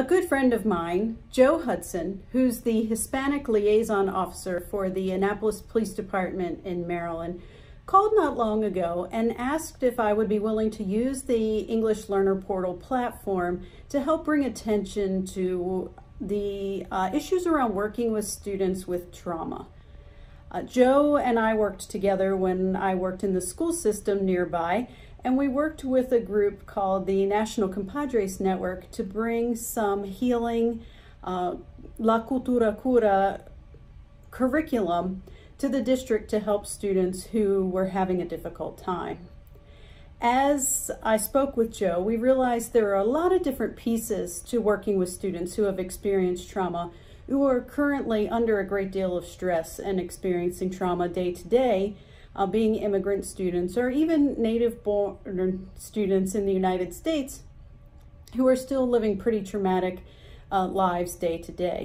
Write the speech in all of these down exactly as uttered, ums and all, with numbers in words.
A good friend of mine, Joe Hudson, who's the Hispanic Liaison Officer for the Annapolis Police Department in Maryland, called not long ago and asked if I would be willing to use the English Learner Portal platform to help bring attention to the uh, issues around working with students with trauma. Uh, Joe and I worked together when I worked in the school system nearby, and we worked with a group called the National Compadres Network to bring some healing uh, La Cultura Cura curriculum to the district to help students who were having a difficult time. As I spoke with Joe, we realized there are a lot of different pieces to working with students who have experienced trauma, who are currently under a great deal of stress and experiencing trauma day to day, Uh, being immigrant students or even native-born students in the United States who are still living pretty traumatic uh, lives day to day.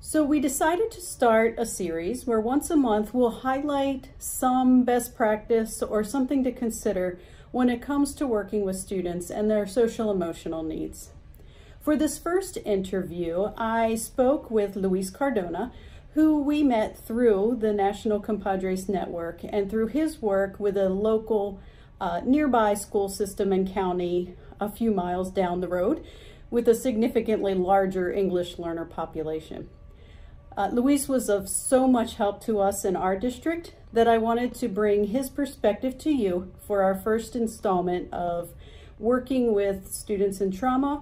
So we decided to start a series where once a month we'll highlight some best practice or something to consider when it comes to working with students and their social-emotional needs. For this first interview, I spoke with Luis Cardona, who we met through the National Compadres Network and through his work with a local uh, nearby school system and county a few miles down the road with a significantly larger English learner population. Uh, Luis was of so much help to us in our district that I wanted to bring his perspective to you for our first installment of working with students in trauma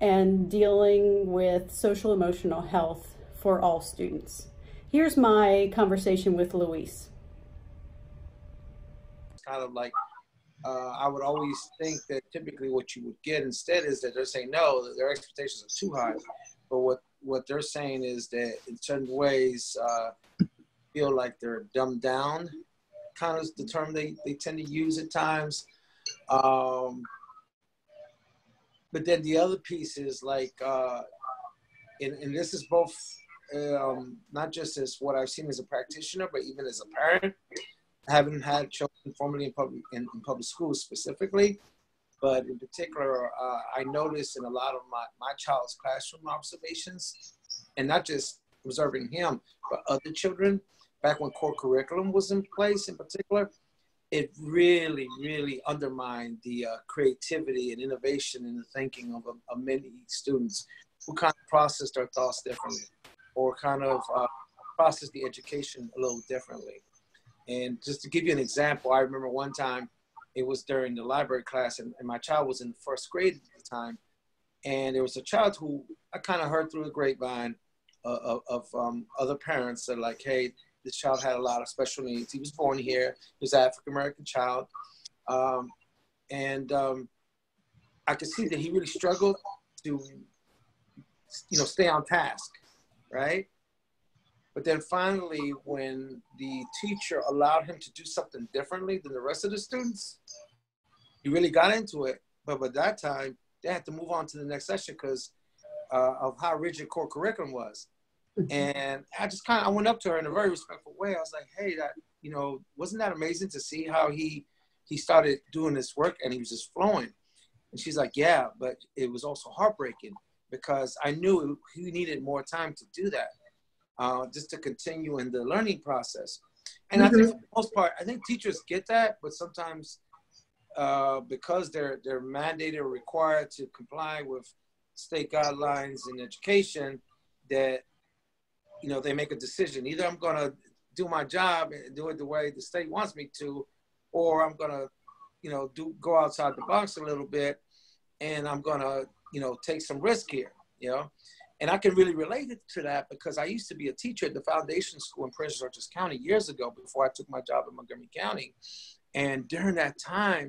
and dealing with social emotional health for all students. Here's my conversation with Luis. It's kind of like, uh, I would always think that typically what you would get instead is that they're saying no, that their expectations are too high. But what, what they're saying is that in certain ways, uh, feel like they're dumbed down, kind of the term they, they tend to use at times. Um, but then the other piece is like, uh, and, and this is both, Um, not just as what I've seen as a practitioner, but even as a parent, having had children formerly in public, in, in public schools specifically, but in particular, uh, I noticed in a lot of my, my child's classroom observations, and not just observing him, but other children, back when core curriculum was in place in particular, it really, really undermined the uh, creativity and innovation in the thinking of, of, of many students who kind of processed their thoughts differently, or kind of uh, process the education a little differently. And just to give you an example, I remember one time, it was during the library class, and, and my child was in first grade at the time, and there was a child who I kind of heard through the grapevine uh, of, of um, other parents that are like, hey, this child had a lot of special needs. He was born here, he was an African-American child. Um, and um, I could see that he really struggled to, you know, stay on task. Right? But then finally, when the teacher allowed him to do something differently than the rest of the students, he really got into it. But by that time, they had to move on to the next session because uh, of how rigid core curriculum was. And I just kind of, I went up to her in a very respectful way. I was like, hey, that, you know, wasn't that amazing to see how he, he started doing this work and he was just flowing? And she's like, yeah, but it was also heartbreaking, because I knew he needed more time to do that, uh, just to continue in the learning process. And mm-hmm. I think for the most part, I think teachers get that, but sometimes uh, because they're, they're mandated or required to comply with state guidelines in education, that, you know, they make a decision. Either I'm gonna do my job and do it the way the state wants me to, or I'm gonna, you know, do go outside the box a little bit, and I'm gonna, you know, take some risk here, you know? And I can really relate to that because I used to be a teacher at the Foundation School in Prince George's County years ago before I took my job in Montgomery County. And during that time,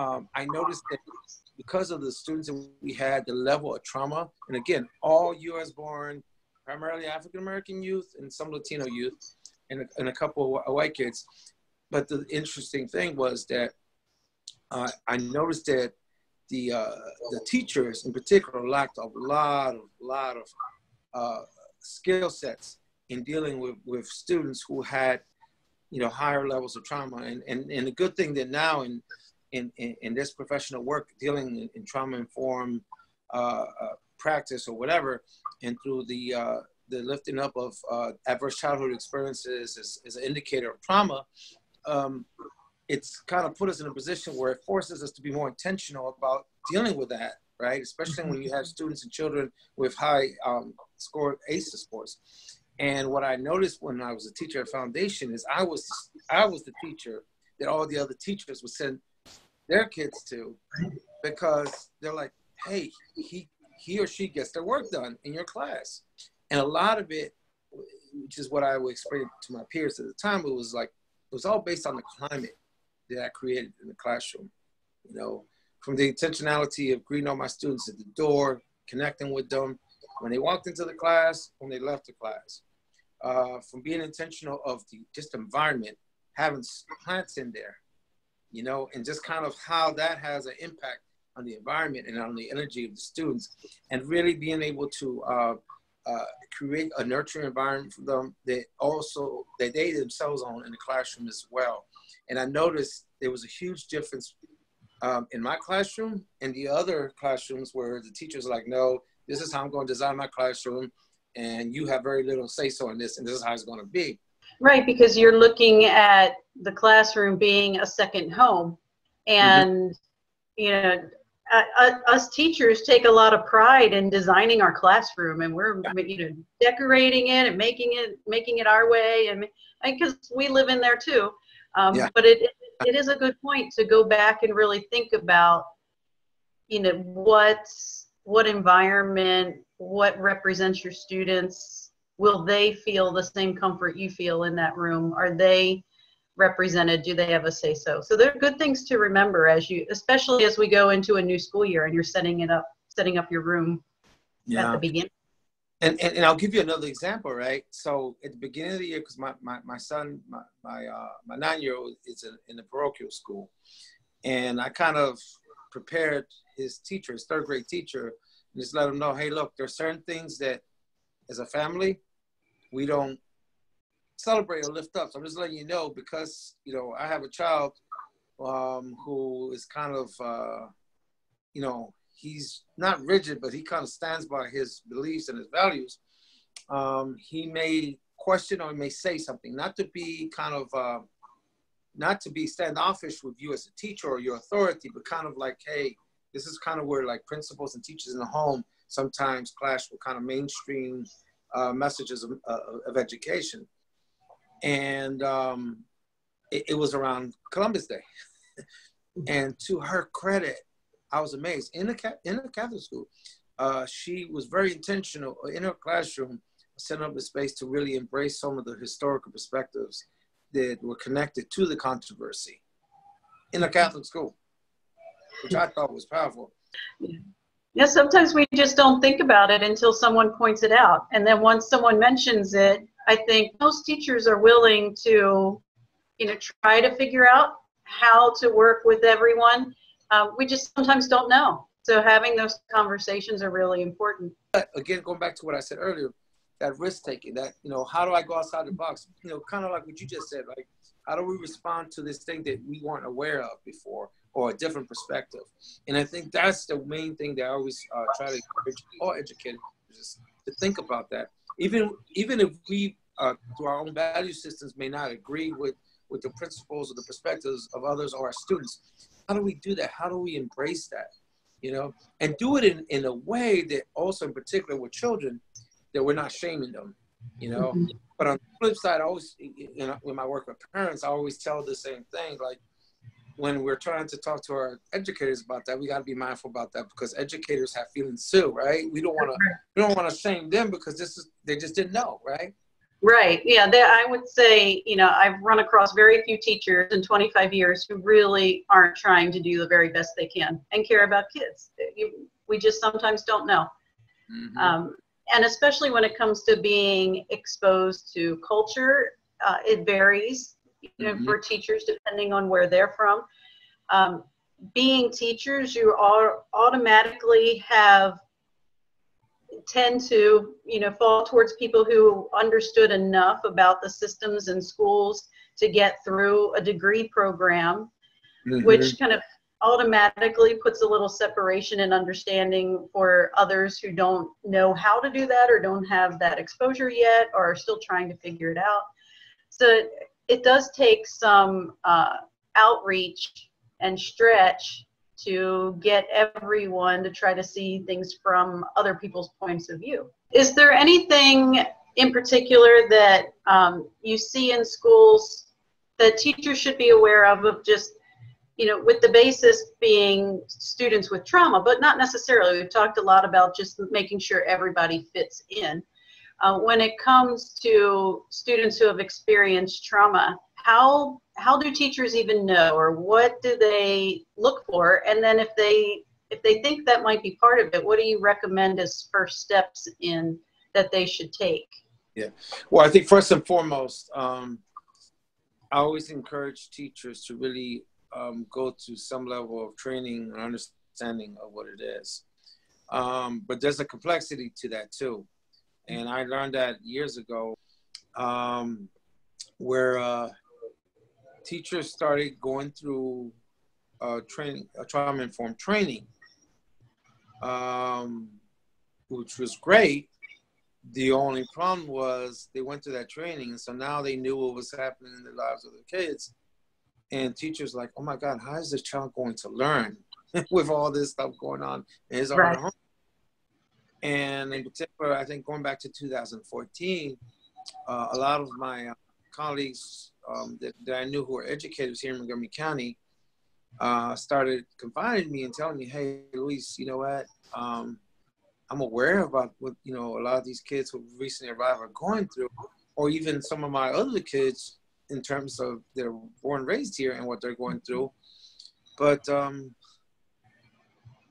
um, I noticed that because of the students that we had, the level of trauma, and again, all U S born, primarily African-American youth and some Latino youth and a, and a couple of white kids. But the interesting thing was that uh, I noticed that The, uh, the teachers in particular lacked a lot, of, lot of uh, skill sets in dealing with, with students who had, you know, higher levels of trauma. And, and, and the good thing that now in, in, in this professional work, dealing in, in trauma-informed uh, uh, practice or whatever, and through the uh, the lifting up of uh, adverse childhood experiences is, is an indicator of trauma, um, it's kind of put us in a position where it forces us to be more intentional about dealing with that, right? Especially when you have students and children with high um, score ACE scores. And what I noticed when I was a teacher at Foundation is I was, I was the teacher that all the other teachers would send their kids to, because they're like, hey, he, he or she gets their work done in your class. And a lot of it, which is what I would explain to my peers at the time, it was like, it was all based on the climate that I created in the classroom. You know, from the intentionality of greeting all my students at the door, connecting with them when they walked into the class, when they left the class, uh, from being intentional of the just environment, having plants in there, you know, and just kind of how that has an impact on the environment and on the energy of the students, and really being able to uh, uh, create a nurturing environment for them that also, that they themselves own in the classroom as well. And I noticed there was a huge difference um, in my classroom and the other classrooms where the teachers are like, no, this is how I'm going to design my classroom, and you have very little say-so in this, and this is how it's going to be. Right, because you're looking at the classroom being a second home, and mm-hmm. you know, uh, us teachers take a lot of pride in designing our classroom, and we're yeah. you know decorating it and making it making it our way, and because we live in there too. Um, yeah. But it it is a good point to go back and really think about, you know, what's what environment, what represents your students. Will they feel the same comfort you feel in that room? Are they represented? Do they have a say so? So they're good things to remember as you, especially as we go into a new school year and you're setting it up, setting up your room yeah. at the beginning. And, and, and I'll give you another example, right? So at the beginning of the year, because my, my, my son, my, my, uh, my nine-year-old is in, in the parochial school, and I kind of prepared his teacher, his third grade teacher, and just let him know, hey, look, there are certain things that as a family we don't celebrate or lift up. So I'm just letting you know, because, you know, I have a child um, who is kind of, uh, you know, he's not rigid, but he kind of stands by his beliefs and his values. Um, he may question or he may say something, not to be kind of, uh, not to be standoffish with you as a teacher or your authority, but kind of like, hey, this is kind of where like principals and teachers in the home sometimes clash with kind of mainstream uh, messages of, uh, of education. And um, it, it was around Columbus Day. And to her credit, I was amazed. In the, in the Catholic school, uh, she was very intentional in her classroom, setting up the space to really embrace some of the historical perspectives that were connected to the controversy in a Catholic school, which I thought was powerful. Yeah, sometimes we just don't think about it until someone points it out. And then once someone mentions it, I think most teachers are willing to, you know, try to figure out how to work with everyone. Um, we just sometimes don't know. So having those conversations are really important. But again, going back to what I said earlier, that risk taking, that, you know, how do I go outside the box? You know, kind of like what you just said, like, how do we respond to this thing that we weren't aware of before, or a different perspective? And I think that's the main thing that I always uh, try to encourage all educators to think about that. Even, even if we, uh, through our own value systems, may not agree with, with the principles or the perspectives of others or our students, how do we do that? How do we embrace that? You know, and do it in, in a way that also, in particular with children, that we're not shaming them, you know? Mm-hmm. But on the flip side, I always, you know, when I work with parents, I always tell the same thing, like, when we're trying to talk to our educators about that, we got to be mindful about that, because educators have feelings too, right? We don't want to we don't want to shame them, because this is, they just didn't know, right? Right. Yeah. They, I would say, you know, I've run across very few teachers in twenty-five years who really aren't trying to do the very best they can and care about kids. You, we just sometimes don't know. Mm-hmm. Um, and especially when it comes to being exposed to culture, uh, it varies. You know, mm-hmm. for teachers, depending on where they're from. Um, being teachers, you are automatically have, tend to, you know, fall towards people who understood enough about the systems and schools to get through a degree program, mm-hmm. which kind of automatically puts a little separation and understanding for others who don't know how to do that or don't have that exposure yet or are still trying to figure it out. So it does take some uh, outreach and stretch to get everyone to try to see things from other people's points of view. Is there anything in particular that um, you see in schools that teachers should be aware of, of just, you know, with the basis being students with trauma, but not necessarily? We've talked a lot about just making sure everybody fits in. Uh, when it comes to students who have experienced trauma, how how do teachers even know, or what do they look for? And then if they if they think that might be part of it, what do you recommend as first steps in that they should take? Yeah, well, I think first and foremost, um, I always encourage teachers to really um, go to some level of training and understanding of what it is. Um, but there's a complexity to that too. And I learned that years ago, um, where uh, teachers started going through uh, training, uh, trauma-informed training, um, which was great. The only problem was they went to that training, and so now they knew what was happening in the lives of the kids. And teachers like, oh my God, how is this child going to learn with all this stuff going on in his own home? And in particular, I think going back to two thousand fourteen, uh, a lot of my uh, colleagues um, that, that I knew who were educators here in Montgomery County uh, started confiding in me and telling me, hey, Luis, you know what? Um, I'm aware about what, you know, a lot of these kids who recently arrived are going through, or even some of my other kids in terms of they're born and raised here and what they're going through. But um,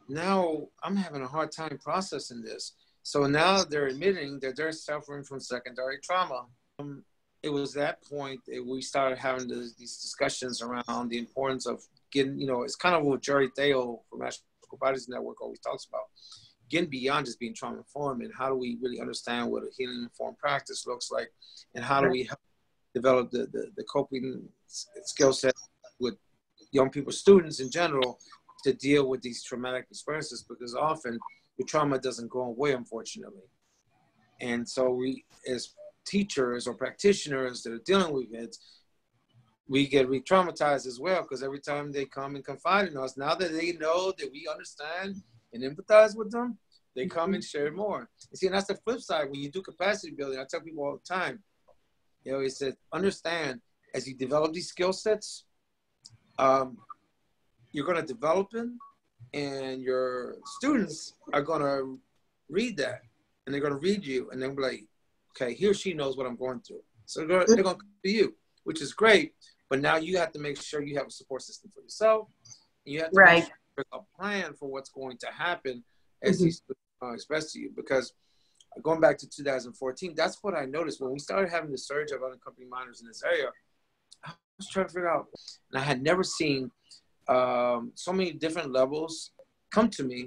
now I'm having a hard time processing this. So now they're admitting that they're suffering from secondary trauma. Um, it was that point that we started having this, these discussions around the importance of getting, you know, it's kind of what Jerry Tale from National Compadres Network always talks about, getting beyond just being trauma-informed, and how do we really understand what a healing-informed practice looks like, and how do we help develop the, the, the coping skill set with young people, students in general, to deal with these traumatic experiences, because often the trauma doesn't go away, unfortunately. And so we, as teachers or practitioners that are dealing with kids, we get re-traumatized as well, because every time they come and confide in us, now that they know that we understand and empathize with them, they come and share more. And see, and that's the flip side. When you do capacity building, I tell people all the time, you know, it's that understand, as you develop these skill sets, um, you're going to develop them, and your students are going to read that, and they're going to read you, and they'll be like, okay, he or she knows what I'm going through. So they're going to come to you, which is great, but now you have to make sure you have a support system for yourself. And you have to right. make sure you have a plan for what's going to happen as mm-hmm. these uh, express to you. Because going back to two thousand fourteen, that's what I noticed. When we started having the surge of unaccompanied minors in this area, I was trying to figure out, and I had never seen Um, so many different levels come to me,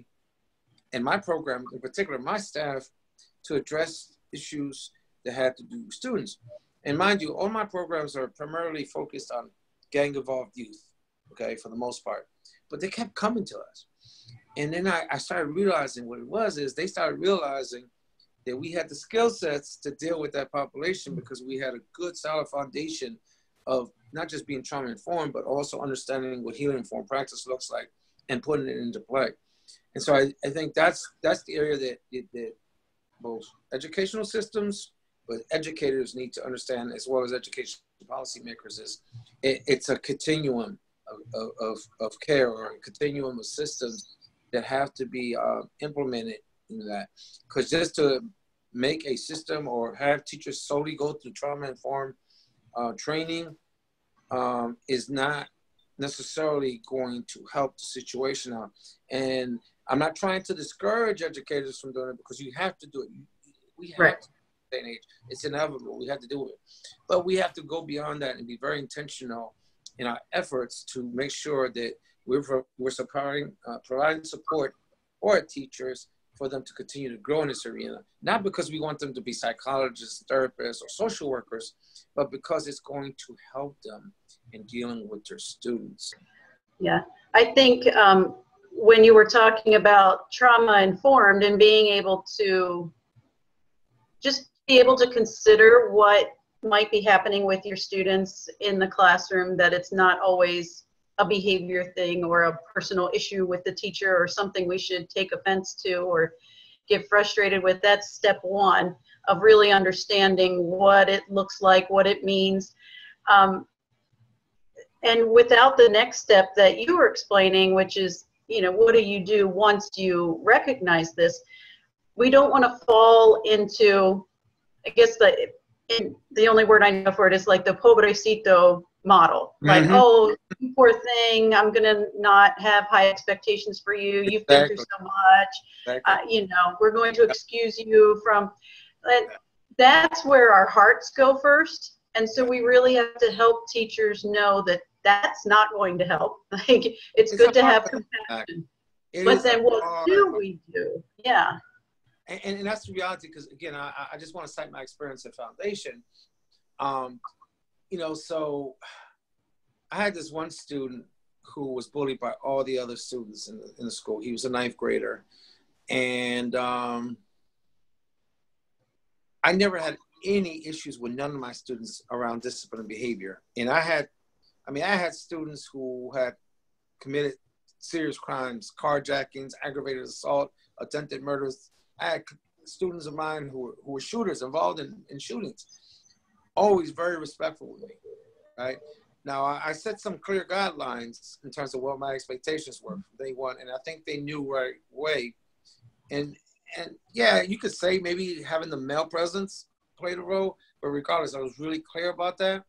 and my program, in particular my staff, to address issues that had to do with students. And mind you, all my programs are primarily focused on gang-involved youth, okay, for the most part. But they kept coming to us. And then I, I started realizing what it was is they started realizing that we had the skill sets to deal with that population, because we had a good, solid foundation of not just being trauma-informed, but also understanding what healing-informed practice looks like and putting it into play. And so I, I think that's that's the area that, it, that both educational systems, but educators need to understand, as well as education policymakers, is it, it's a continuum of, of, of care, or a continuum of systems that have to be uh, implemented in that. Because just to make a system or have teachers solely go through trauma-informed Uh, training um, is not necessarily going to help the situation out. And I'm not trying to discourage educators from doing it, because you have to do it. We have right. to do it. It's inevitable. We have to do it. But we have to go beyond that and be very intentional in our efforts to make sure that we're, we're supporting, uh, providing support for teachers for them to continue to grow in this arena, not because we want them to be psychologists, therapists, or social workers, but because it's going to help them in dealing with their students. Yeah, I think um, when you were talking about trauma-informed and being able to just be able to consider what might be happening with your students in the classroom, that it's not always a behavior thing or a personal issue with the teacher or something we should take offense to or get frustrated with. That's step one of really understanding what it looks like, what it means. Um, and without the next step that you were explaining, which is, you know, what do you do once you recognize this? We don't want to fall into, I guess the, in, the only word I know for it is like the pobrecito model. Like, mm-hmm. oh, you poor thing, I'm going to not have high expectations for you. Exactly. You've been through so much. Exactly. Uh, you know, we're going to excuse you from, and that's where our hearts go first. And so we really have to help teachers know that that's not going to help. Like, it's, it's good to have compassion. But then what do we do? Yeah. And, and, and that's the reality, because, again, I, I just want to cite my experience at Foundation. Um, you know, so I had this one student who was bullied by all the other students in the, in the school. He was a ninth grader. And um, I never had any issues with none of my students around discipline and behavior. And I had, I mean, I had students who had committed serious crimes, carjackings, aggravated assault, attempted murders. I had students of mine who were, who were shooters, involved in, in shootings, always very respectful with me, right? Now, I, I set some clear guidelines in terms of what my expectations were from day one, and I think they knew right away. And, and yeah, you could say maybe having the male presence played a role, but regardless, I was really clear about that.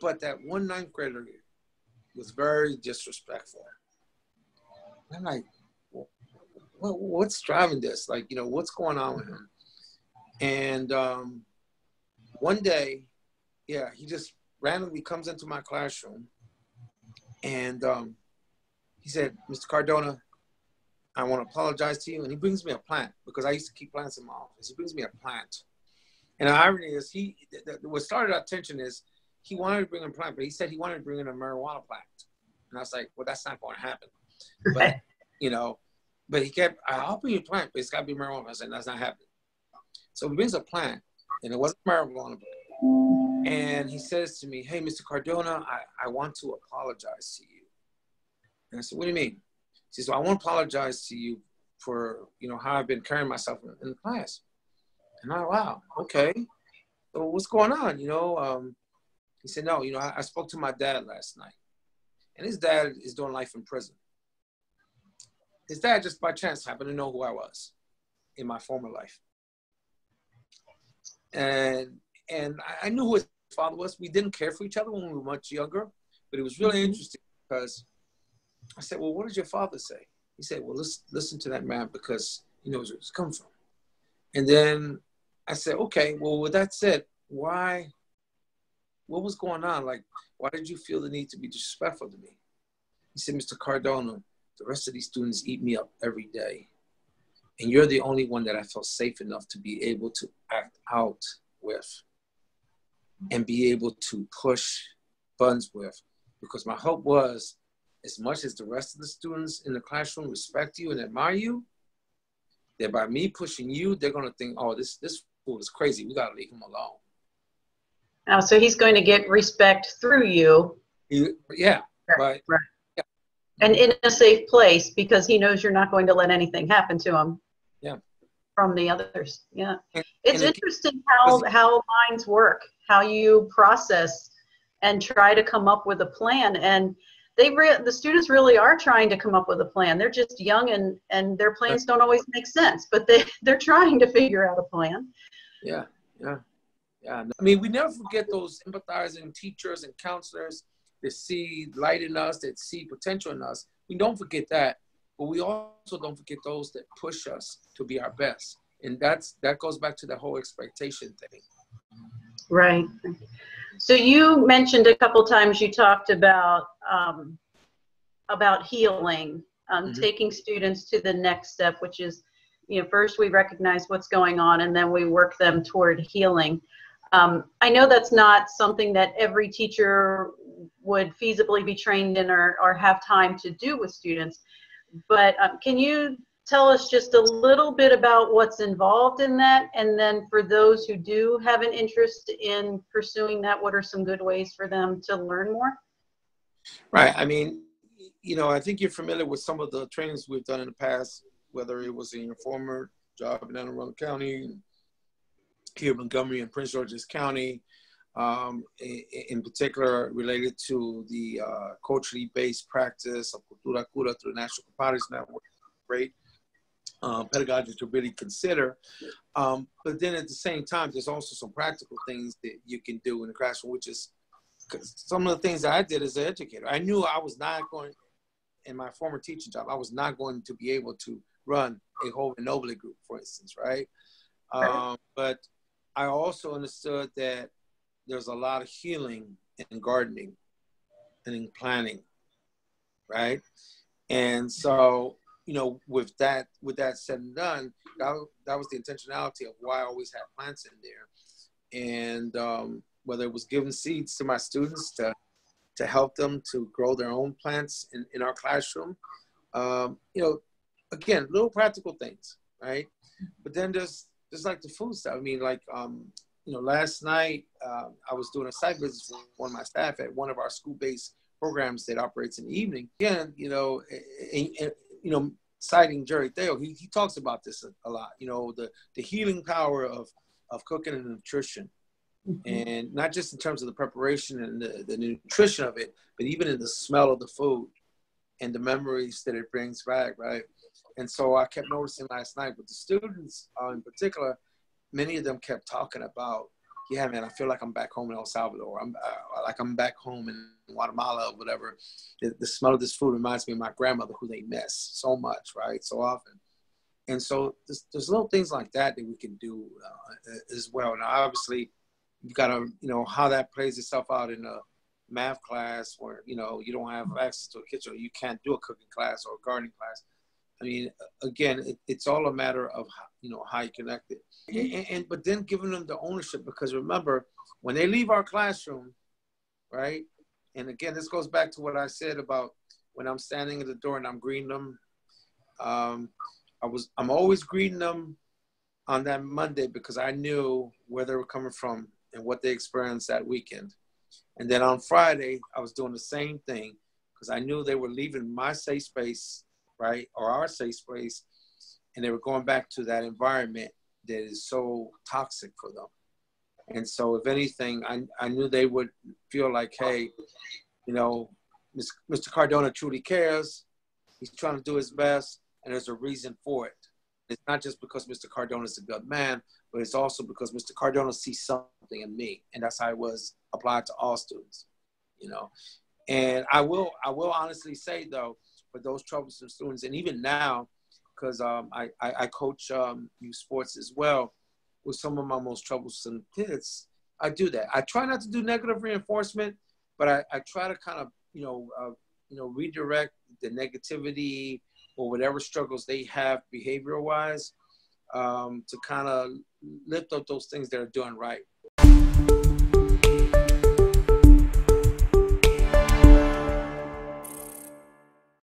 But that one ninth grader was very disrespectful. And I'm like, well, what's driving this? Like, you know, what's going on with him? And um, one day, yeah, he just randomly comes into my classroom and um, he said, Mister Cardona, I want to apologize to you. And he brings me a plant, because I used to keep plants in my office. He brings me a plant. And the irony is, he, th th what started our tension is he wanted to bring a plant, but he said he wanted to bring in a marijuana plant. And I was like, well, that's not going to happen. But, you know, but he kept, I'll bring you a plant, but it's got to be marijuana. I said, that's not happening. So he brings a plant, and it wasn't marijuana. And he says to me, hey, Mister Cardona, I, I want to apologize to you. And I said, what do you mean? He says, well, I want to apologize to you for, you know, how I've been carrying myself in, in class. And I, wow, okay. So what's going on, you know? Um, he said, no, you know, I, I spoke to my dad last night. And his dad is doing life in prison. His dad just by chance happened to know who I was in my former life. And, and I knew who his father was. We didn't care for each other when we were much younger, but it was really interesting because I said, well, what did your father say? He said, well, listen, listen to that man because he knows where it's come from. And then I said, okay, well, with that said, why, what was going on? Like, why did you feel the need to be disrespectful to me? He said, Mister Cardona, the rest of these students eat me up every day. And you're the only one that I felt safe enough to be able to act out with and be able to push buttons with. Because my hope was, as much as the rest of the students in the classroom respect you and admire you, that by me pushing you, they're gonna think, oh, this, this fool is crazy. We gotta leave him alone. Oh, so he's going to get respect through you. He, yeah, right. right. right. And in a safe place because he knows you're not going to let anything happen to him. Yeah. From the others. Yeah. And, it's and interesting how, how minds work, how you process and try to come up with a plan. And they re the students really are trying to come up with a plan. They're just young and, and their plans don't always make sense, but they, they're trying to figure out a plan. Yeah. Yeah. Yeah. I mean, we never forget those empathizing teachers and counselors that see light in us, that see potential in us. We don't forget that, but we also don't forget those that push us to be our best. And that's, that goes back to the whole expectation thing. Right. So you mentioned a couple times you talked about, um, about healing, um, mm-hmm. taking students to the next step, which is, you know, first we recognize what's going on and then we work them toward healing. Um, I know that's not something that every teacher would feasibly be trained in or, or have time to do with students. But um, can you tell us just a little bit about what's involved in that? And then for those who do have an interest in pursuing that, what are some good ways for them to learn more? Right. I mean, you know, I think you're familiar with some of the trainings we've done in the past, whether it was in your former job in Anne Arundel County, here in Montgomery and Prince George's County, um, in, in particular related to the uh, culturally based practice of Cultura Cura through the National Compadres Network. Great um, pedagogy to really consider. Um, but then at the same time, there's also some practical things that you can do in the classroom, which is some of the things that I did as an educator. I knew I was not going, in my former teaching job, I was not going to be able to run a whole Renoble group, for instance, right? Um, but I also understood that there's a lot of healing in gardening and in planning, right? And so, you know, with that, with that said and done, that, that was the intentionality of why I always had plants in there. And um, whether it was giving seeds to my students to, to help them to grow their own plants in, in our classroom, um, you know, again, little practical things, right? But then there's, there's like the food stuff. I mean, like, um, you know, last night uh, I was doing a site visit with one of my staff at one of our school-based programs that operates in the evening. Again, you know, and, and, you know, citing Jerry Tale, he, he talks about this a, a lot, you know, the, the healing power of, of cooking and nutrition. Mm-hmm. And not just in terms of the preparation and the, the nutrition of it, but even in the smell of the food and the memories that it brings back, right? And so I kept noticing last night with the students uh, in particular, many of them kept talking about, yeah, man, I feel like I'm back home in El Salvador. I'm uh, like I'm back home in Guatemala or whatever. The, the smell of this food reminds me of my grandmother who they miss so much, right, so often. And so there's, there's little things like that that we can do uh, as well. Now, obviously, you've got to, you know, how that plays itself out in a math class where, you know, you don't have access to a kitchen or you can't do a cooking class or a gardening class. I mean, again, it, it's all a matter of, how, you know, how you connect it. And, and, and, but then giving them the ownership, because remember, when they leave our classroom, right? And again, this goes back to what I said about when I'm standing at the door and I'm greeting them. Um, I was, I'm always greeting them on that Monday because I knew where they were coming from and what they experienced that weekend. And then on Friday, I was doing the same thing because I knew they were leaving my safe space, right, or our safe space, and they were going back to that environment that is so toxic for them. And so if anything, I, I knew they would feel like, hey, you know, Mister Cardona truly cares. He's trying to do his best, and there's a reason for it. It's not just because Mister Cardona is a good man, but it's also because Mister Cardona sees something in me, and that's how it was applied to all students, you know. And I will, I will honestly say, though, for those troublesome students, and even now, because um, I, I, I coach um, youth sports as well, with some of my most troublesome kids, I do that. I try not to do negative reinforcement, but I, I try to kind of, you know, uh, you know, redirect the negativity or whatever struggles they have behavior-wise um, to kind of lift up those things that are doing right.